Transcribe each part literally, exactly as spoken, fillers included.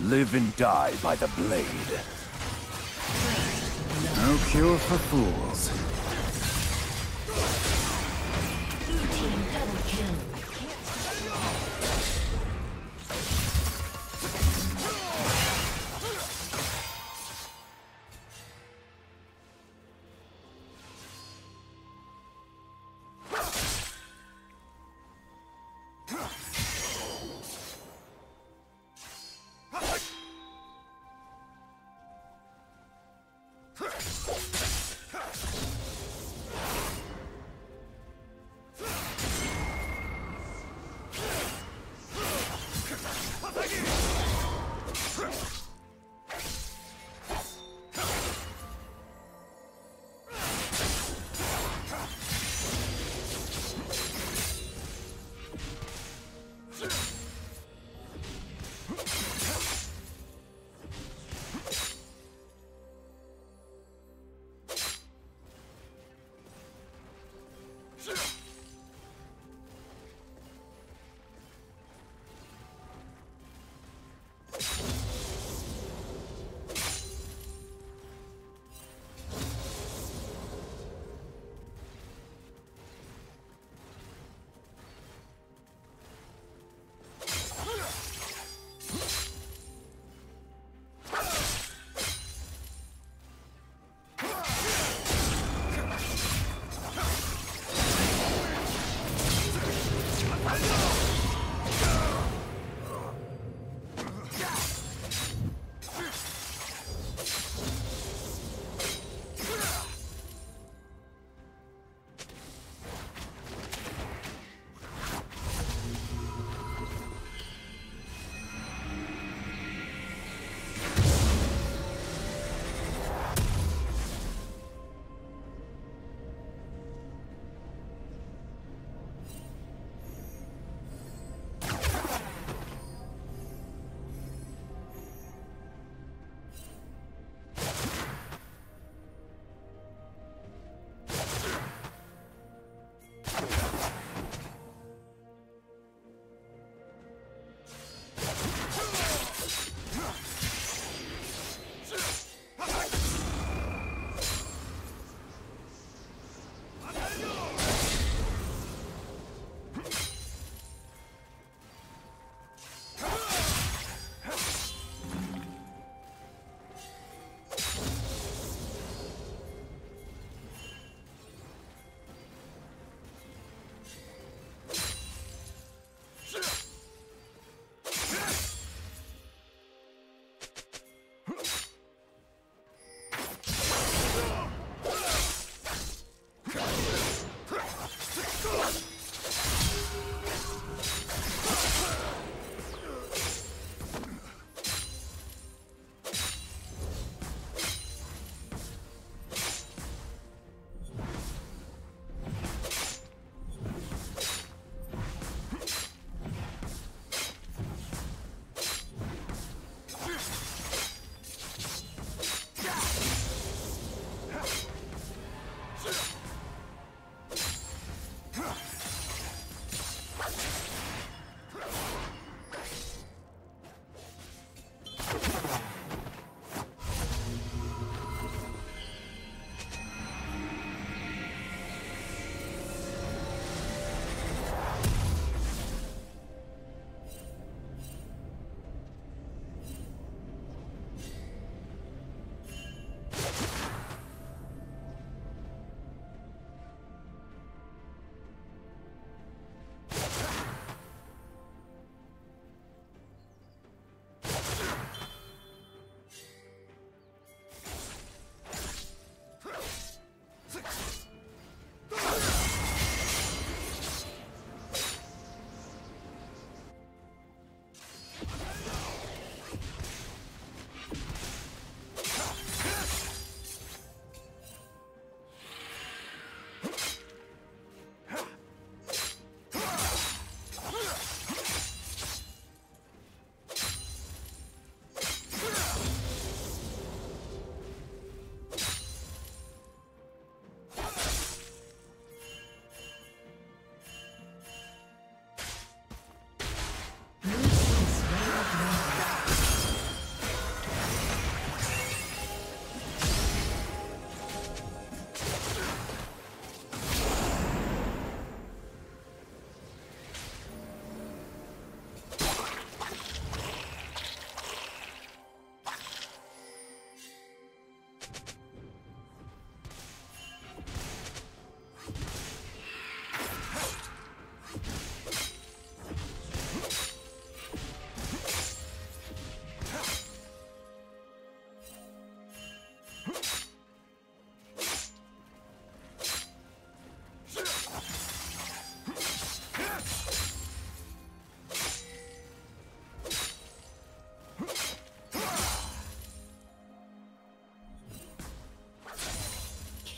Live and die by the blade. No cure for fools. Blue team double kill.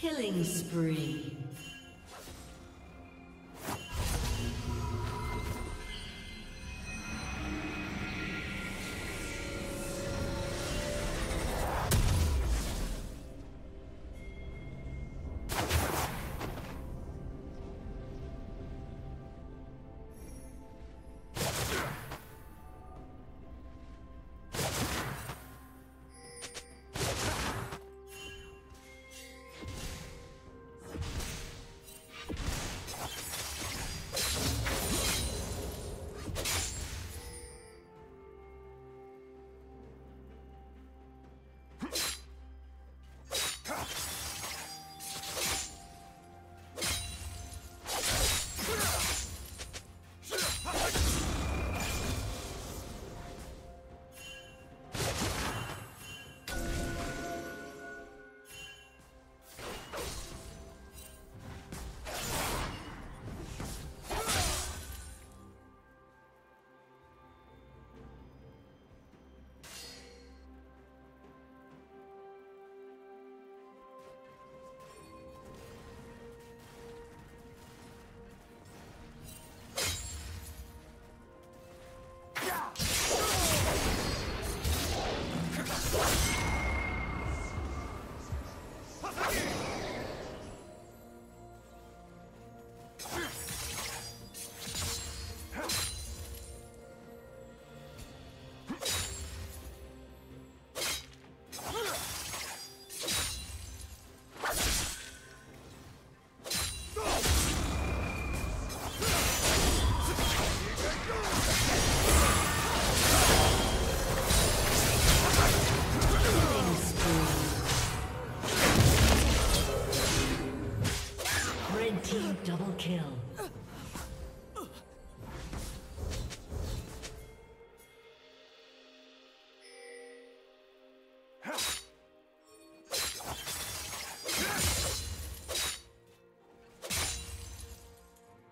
Killing spree.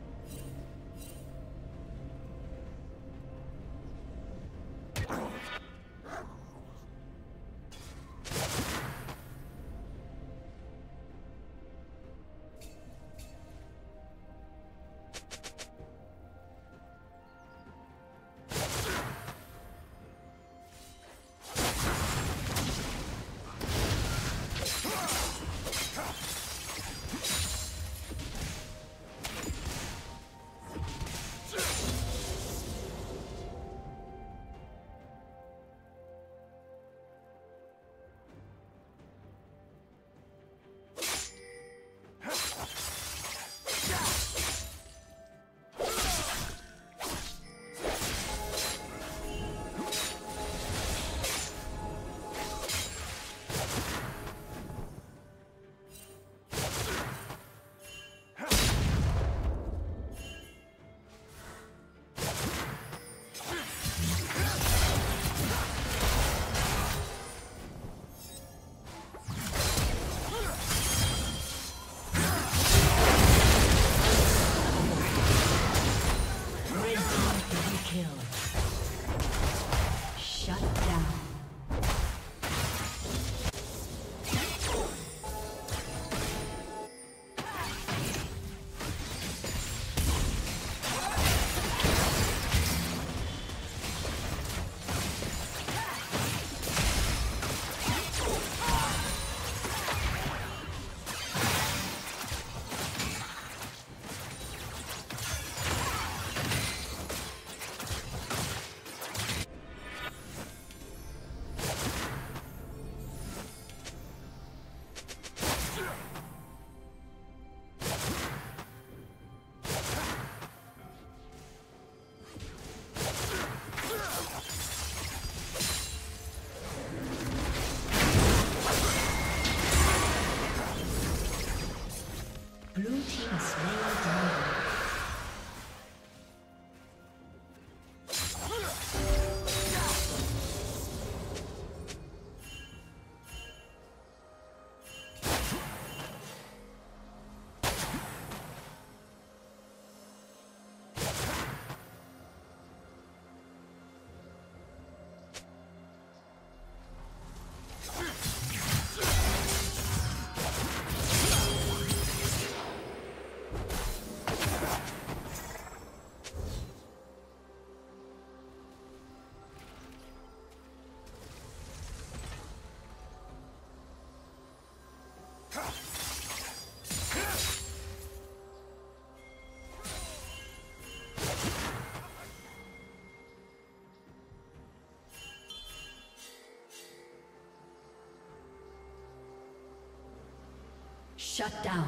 Shut down.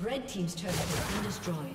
Red Team's turret has been destroyed.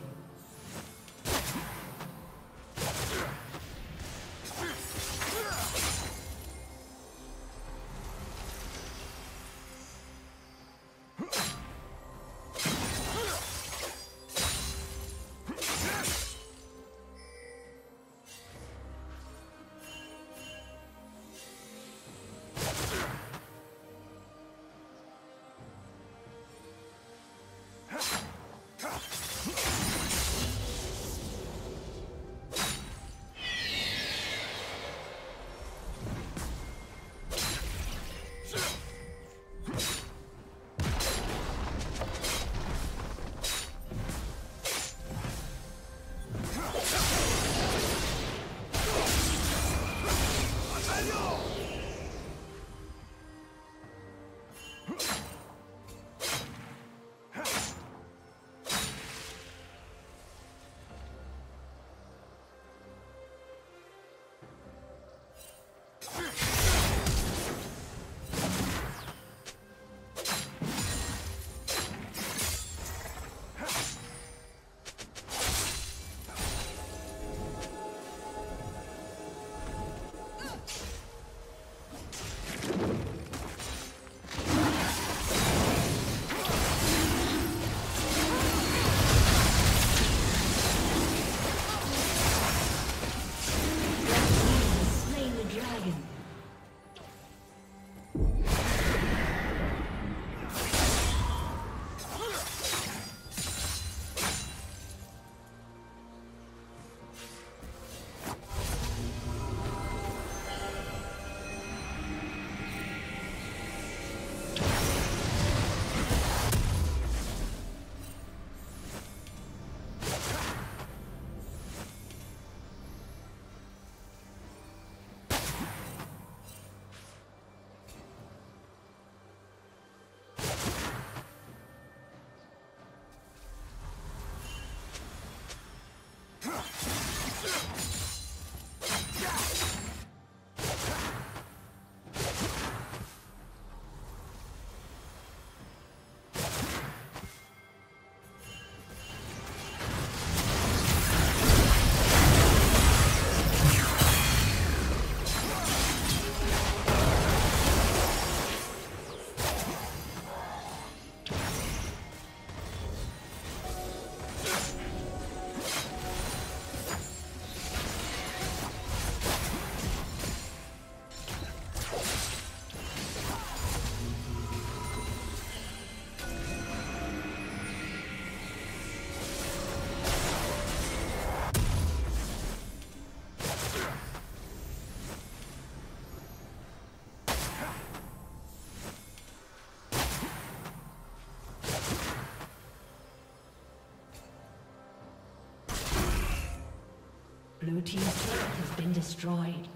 Blue team's turret has been destroyed.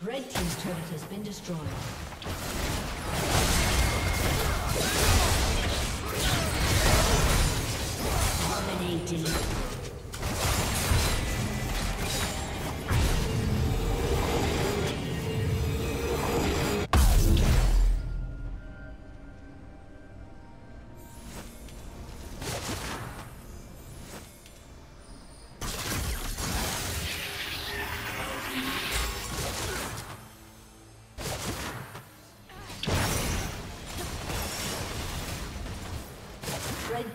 Red team's turret has been destroyed. Dominating. Red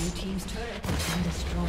Blue team's turret has been destroyed.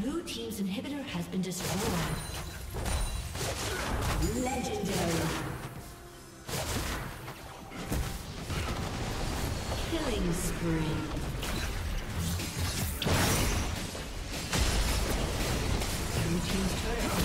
Blue team's inhibitor has been destroyed. Legendary. Killing spree. Blue team's turret.